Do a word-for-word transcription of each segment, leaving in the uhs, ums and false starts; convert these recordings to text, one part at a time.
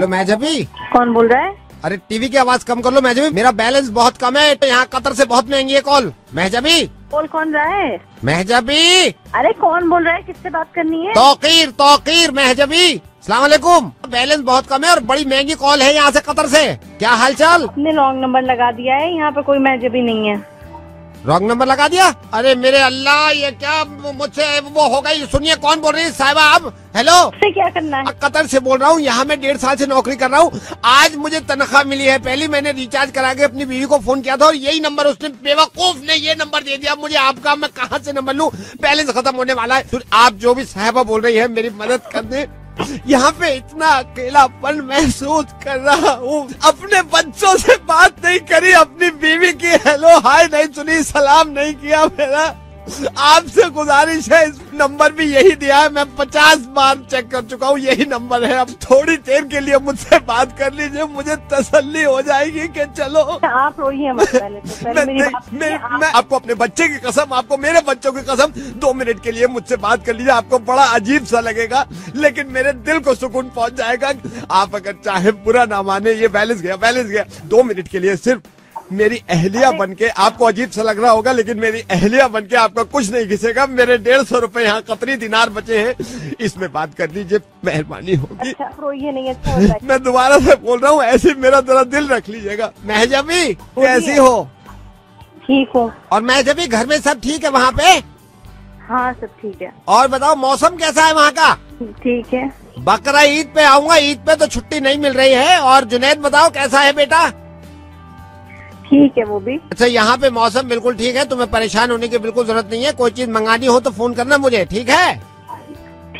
Hello मेहजाबी, कौन बोल रहा है? अरे टीवी की आवाज कम कर लो मेहजाबी, मेरा बैलेंस बहुत कम है, तो यहाँ कतर से बहुत महंगी है कॉल। मेहजाबी बोल, कौन रहा है? मेहजाबी। अरे कौन बोल रहा है, किससे बात करनी है? तौकीर, तौकीर मेहजाबी। अस्सलाम वालेकुम, बैलेंस बहुत कम है और बड़ी महंगी कॉल है यहाँ से कतर से, क्या हालचाल? आपने रॉन्ग नंबर लगा दिया है, यहाँ पे कोई मेहजाबी नहीं है। रॉन्ग नंबर लगा दिया? अरे मेरे अल्लाह, ये क्या मुझसे वो हो गई। सुनिए कौन बोल रही है साहिबा आप? हेलो, से क्या करना है? कतर से बोल रहा हूँ, यहाँ मैं डेढ़ साल से नौकरी कर रहा हूँ, आज मुझे तनख्वाह मिली है। पहले मैंने रिचार्ज करा के अपनी बीवी को फोन किया था और यही नंबर उसने, बेवकूफ ने ये नंबर दे दिया मुझे आपका, मैं कहाँ से नंबर लूँ, बैलेंस खत्म होने वाला है। आप जो भी साहिबा बोल रही है मेरी मदद कर दे, यहाँ पे इतना अकेलापन महसूस कर रहा हूँ, अपने बच्चों से बात नहीं करी, अपनी बीवी की हेलो हाय नहीं सुनी, सलाम नहीं किया। मेरा आपसे गुजारिश है, इस नंबर भी यही दिया है, मैं पचास बार चेक कर चुका हूँ, यही नंबर है। अब थोड़ी देर के लिए मुझसे बात कर लीजिए, मुझे तसल्ली हो जाएगी कि चलो आप रोइए मत। पहले तो पहले मेरी बात मैं, आप... मैं आपको अपने बच्चे की कसम, आपको मेरे बच्चों की कसम, दो मिनट के लिए मुझसे बात कर लीजिए। आपको बड़ा अजीब सा लगेगा लेकिन मेरे दिल को सुकून पहुँच जाएगा। आप अगर चाहे बुरा ना माने, ये बैलेंस गया, बैलेंस गया। दो मिनट के लिए सिर्फ मेरी अहलिया बनके, आपको अजीब सा लग रहा होगा लेकिन मेरी अहलिया बनके आपका कुछ नहीं घिसेगा। मेरे डेढ़ सौ रूपये यहाँ कतरी दिनार बचे हैं, इसमें बात कर लीजिए, मेहरबानी होगी। अच्छा, रोइए नहीं, अच्छा होता है। मैं दोबारा से बोल रहा हूँ, ऐसे मेरा जरा दिल रख लीजिएगा। मेहजाबी कैसी हो? ठीक हो। और मेहजाबी घर में सब ठीक है वहाँ पे? हाँ सब ठीक है। और बताओ मौसम कैसा है वहाँ का? ठीक है। बकरा ईद पे आऊँगा, ईद पे तो छुट्टी नहीं मिल रही है। और जुनैद बताओ कैसा है बेटा? ठीक है वो भी। अच्छा, यहाँ पे मौसम बिल्कुल ठीक है, तुम्हें परेशान होने की बिल्कुल जरूरत नहीं है। कोई चीज मंगानी हो तो फोन करना मुझे, ठीक है?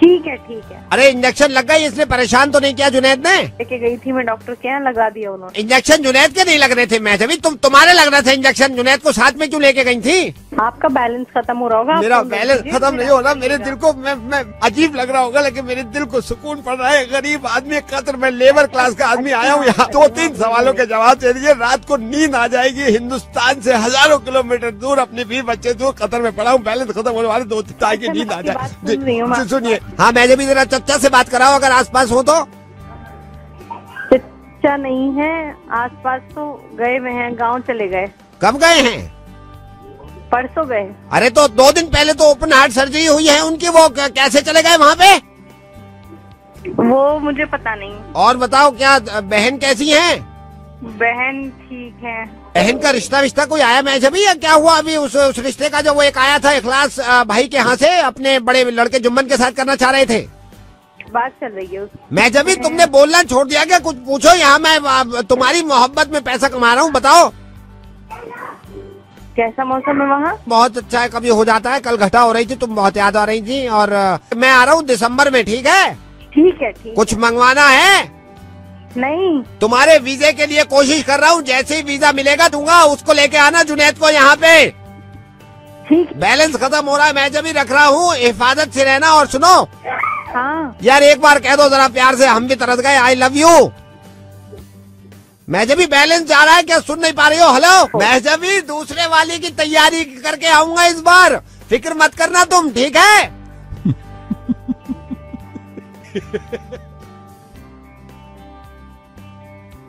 ठीक है, ठीक है। अरे इंजेक्शन लग गई, इसलिए परेशान तो नहीं किया जुनैद ने? लेके गई थी मैं डॉक्टर के यहाँ, लगा दिया उन्होंने। इंजेक्शन जुनैद के नहीं लग रहे थे मेहजाबी, तुम तुम्हारे लग रहे थे इंजेक्शन, जुनैद को साथ में क्यों लेके गई थी? आपका बैलेंस खत्म हो रहा होगा। मेरा बैलेंस खत्म नहीं हो रहा, मेरे दिल को मैं मैं अजीब लग रहा होगा लेकिन मेरे दिल को सुकून पड़ रहा है। गरीब आदमी कतर में, लेबर क्लास का आदमी आया हूँ यहाँ, दो तीन सवालों के जवाब दे दीजिए, रात को नींद आ जाएगी। हिंदुस्तान से हजारों किलोमीटर दूर, अपने बीवी बच्चे दूर कतर में पड़ा हूँ, बैलेंस खत्म होने वाले, दो ताकि नींद आ जाए। सुनिए हाँ, मैंने भी जरा चचा से बात कराओ अगर आसपास हो तो। चचा नहीं है आसपास, तो गए हुए हैं गाँव, चले गए। कब गए हैं? परसों गए। अरे तो दो दिन पहले तो ओपन हार्ट सर्जरी हुई है उनकी, वो कैसे चले गए वहाँ पे? वो मुझे पता नहीं। और बताओ क्या बहन कैसी है? बहन ठीक है। बहन का रिश्ता विश्ता कोई आया मेहजाबी या क्या हुआ? अभी उस, उस रिश्ते का जो वो एक आया था इखलास भाई के यहाँ से, अपने बड़े लड़के जुम्मन के साथ करना चाह रहे थे, बात चल रही है। मेहजाबी तुमने बोलना छोड़ दिया क्या? कुछ पूछो यहाँ, मैं तुम्हारी मोहब्बत में पैसा कमा रहा हूँ। बताओ कैसा मौसम है वहाँ? बहुत अच्छा है, कभी हो जाता है, कल घटा हो रही थी, तुम बहुत याद आ रही थी। और मैं आ रहा हूँ दिसंबर में, ठीक है? ठीक है, ठीक। कुछ मंगवाना है? नहीं। तुम्हारे वीजे के लिए कोशिश कर रहा हूँ, जैसे ही वीजा मिलेगा दूंगा, उसको लेके आना जुनैद को यहाँ पे, ठीक? बैलेंस खत्म हो रहा है, मैं जब भी रख रहा हूँ, हिफाजत से रहना। और सुनो हाँ। यार एक बार कह दो जरा प्यार से, हम भी तरस गए, आई लव यू। मेहजाबी बैलेंस जा रहा है क्या, सुन नहीं पा रही हो? हेलो मेहजाबी, दूसरे वाले की तैयारी करके आऊंगा इस बार, फिक्र मत करना तुम, ठीक है?